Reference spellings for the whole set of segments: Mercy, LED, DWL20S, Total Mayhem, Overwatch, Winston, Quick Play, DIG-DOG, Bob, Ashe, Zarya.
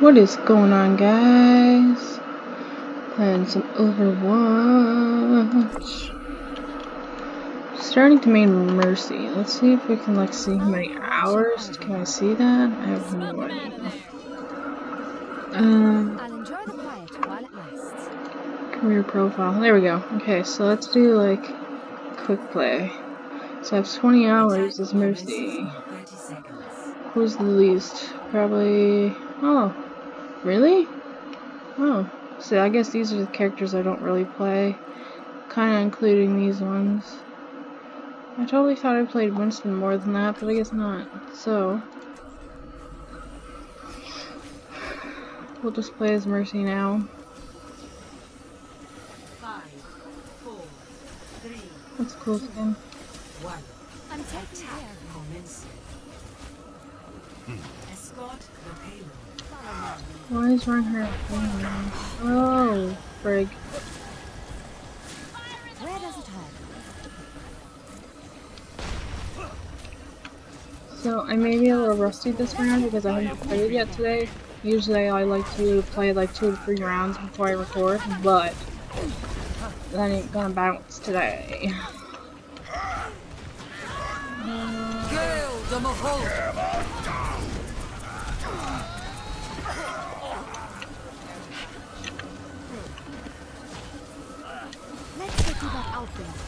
What is going on, guys? Playing some Overwatch. Starting to main Mercy. Let's see if we can like see how many hours. Can I see that? I have no idea. Career profile. There we go. Okay, so let's do like quick play. So I have 20 hours as Mercy. Who's the least? Probably. Oh, really? Oh, so I guess these are the characters I don't really play, kind of including these ones. I totally thought I played Winston more than that, but I guess not. So we'll just play as Mercy now. That's a cool skin. Why is wrong her? Oh, frig. So I may be a little rusty this round because I haven't played yet today. Usually I like to play like 2 or 3 rounds before I record, but that ain't gonna bounce today.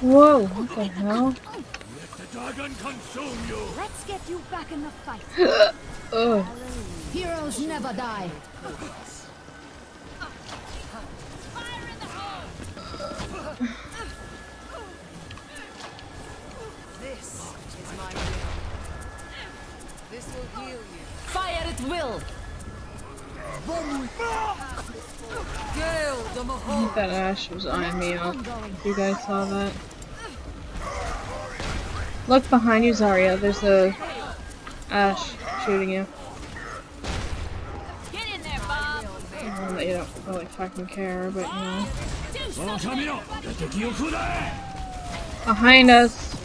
Whoa, what the hell? Let the dragon consume you. Let's get you back in the fight. Heroes never die. Fire in the hole. This is my will. This will heal you. Fire at will. I think that Ashe was eyeing me up. You guys saw that. Look behind you, Zarya. There's a Ashe shooting you. Get in there, Bob. I don't know, you don't really fucking care, but you know. Behind us.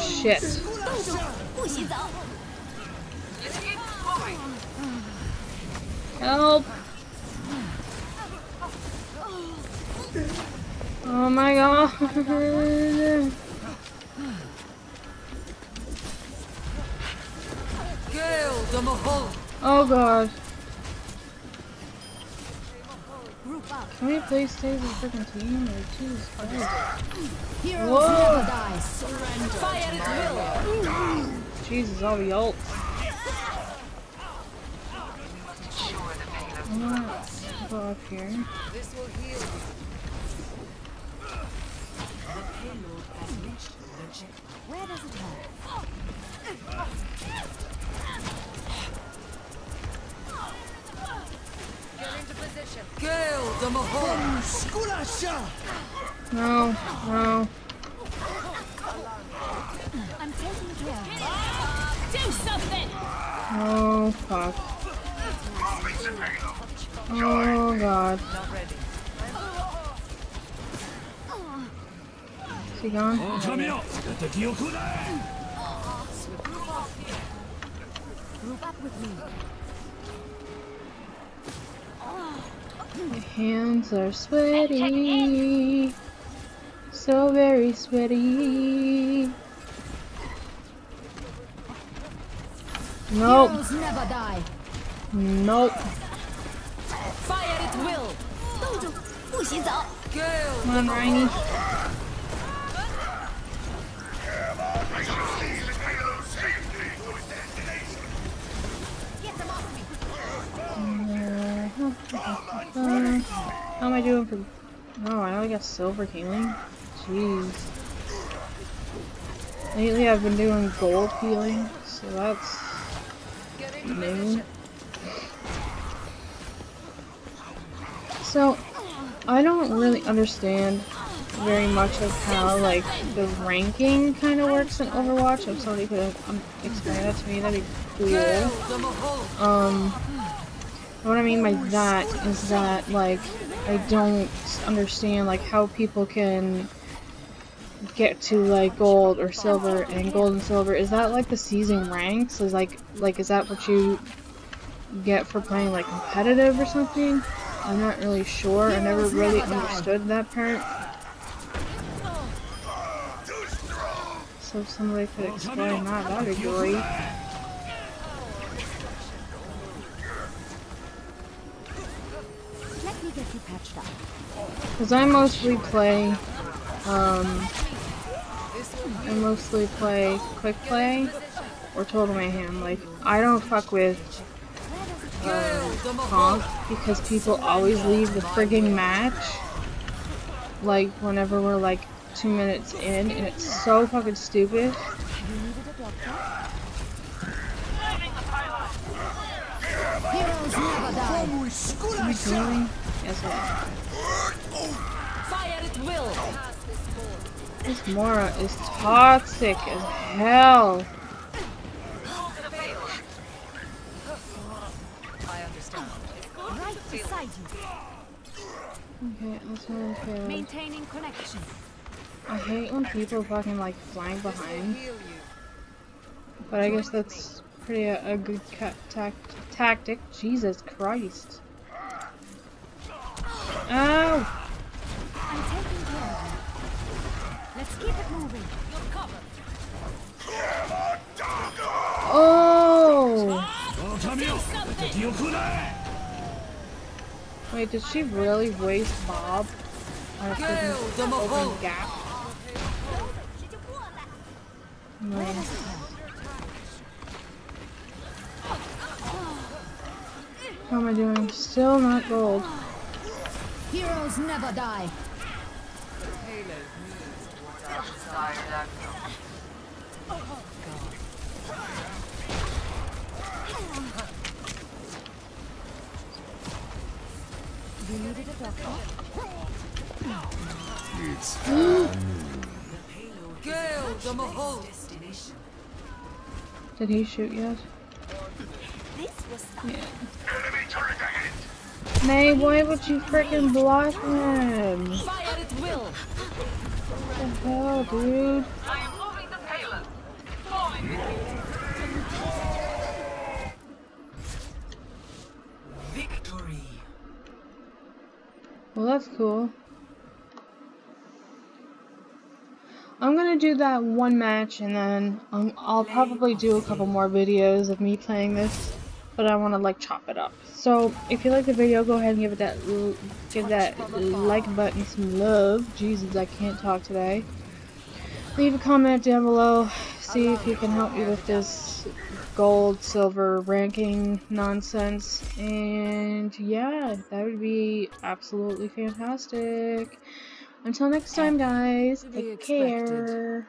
Shit. Help! Oh my god! Oh god! Can we please stay as a freaking team? Jesus Christ! Whoa! Jesus, all the ults! I'm gonna go up here. This will heal. The payload has reached the ship. Where does it go? Get into position. Kill the Mahon! Skulasha! No, no. I'm taking care. Do something! Oh, fuck. Oh god. Is he gone? My hands are sweaty. So very sweaty. Nope. Nope. Fire at will. Come on, Rainy. How am I doing for? Oh, I only got silver healing. Jeez. Lately, I've been doing gold healing, so that's new. So, I don't really understand very much of how, like, the ranking kind of works in Overwatch. If somebody could explain that to me, that'd be cool. What I mean by that is that, like, I don't understand, like, how people can get to like gold or silver, and gold and silver, is that like the season ranks? Is like is that what you get for playing like competitive or something? I'm not really sure. I never really understood that part. So if somebody could explain that, that'd be great. Because I mostly play Quick Play or Total Mayhem. Like, I don't fuck with Honk because people always leave the frigging match like whenever we're like 2 minutes in, and it's so fucking stupid. This Mora is toxic as hell. Okay, let's maintaining connection. I hate when people fucking like flying behind, but I guess that's pretty a good tactic. Jesus Christ! Ow! I'm taking care of you. Let's keep it moving. You're covered. Oh! Wait, did she really waste Bob on a freaking open gap? No. How am I doing? Still not gold. Heroes never die. You needed a doctor. It's Girl, did he shoot yet? This was yeah. Nay, why would you freaking block him? What the hell, dude? I am moving the payload. Victory. Well, that's cool. I'm gonna do that one match, and then I'll probably do a couple more videos of me playing this, but I want to like chop it up. So if you like the video, go ahead and give it that like button some love. Jesus, I can't talk today. Leave a comment down below. See if you can help me with this gold, silver ranking nonsense, and yeah, that would be absolutely fantastic. Until next time, guys, take care.